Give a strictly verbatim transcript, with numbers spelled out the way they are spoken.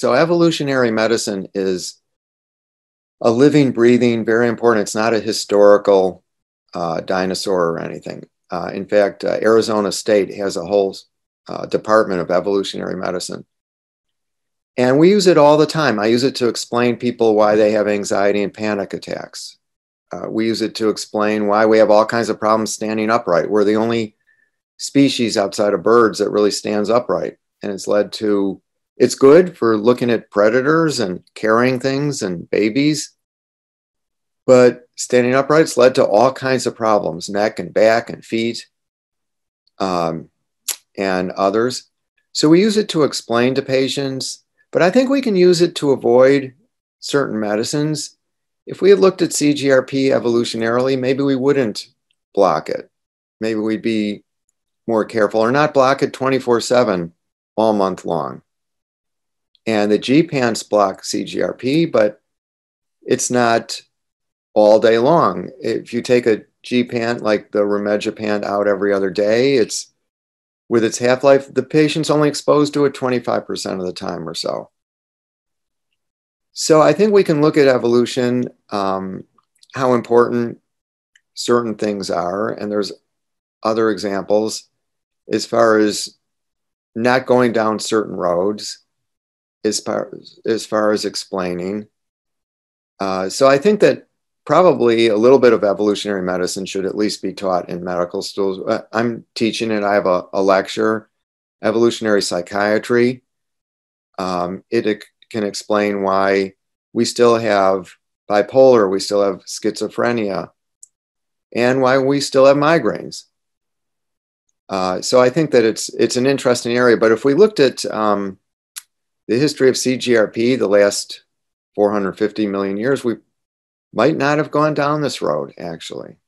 So evolutionary medicine is a living, breathing, very important. It's not a historical uh, dinosaur or anything. Uh, in fact, uh, Arizona State has a whole uh, department of evolutionary medicine. And we use it all the time. I use it to explain people why they have anxiety and panic attacks. Uh, we use it to explain why we have all kinds of problems standing upright. We're the only species outside of birds that really stands upright. And it's led to, it's good for looking at predators and carrying things and babies. But standing upright's led to all kinds of problems, neck and back and feet um, and others. So we use it to explain to patients, but I think we can use it to avoid certain medicines. If we had looked at C G R P evolutionarily, maybe we wouldn't block it. Maybe we'd be more careful or not block it twenty-four seven all month long. And the gepants block C G R P, but it's not all day long. If you take a gepant like the Remedipant out every other day, it's with its half-life, the patient's only exposed to it twenty-five percent of the time or so. So I think we can look at evolution, um, how important certain things are. And there's other examples as far as not going down certain roads, as far as, as, far as explaining. Uh, so I think that probably a little bit of evolutionary medicine should at least be taught in medical schools. I'm teaching it. I have a, a lecture, Evolutionary Psychiatry. Um, it, it can explain why we still have bipolar, we still have schizophrenia, and why we still have migraines. Uh, so I think that it's, it's an interesting area. But if we looked at um, the history of C G R P, the last four hundred fifty million years, we might not have gone down this road, actually.